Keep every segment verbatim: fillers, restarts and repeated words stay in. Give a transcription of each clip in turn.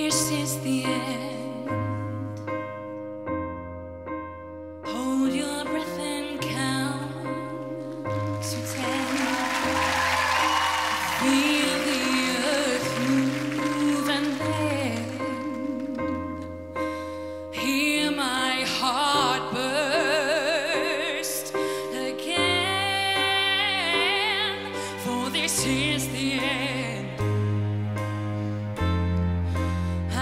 This is the end. Hold your breath and count to ten. Feel the earth move and then hear my heart burst again. For this is the end.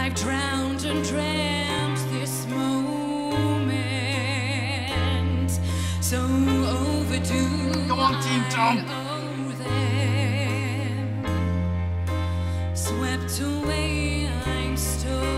I've drowned and dreamt this moment, so overdue. Come on, team, Tom. I owe them. Swept away, I'm still.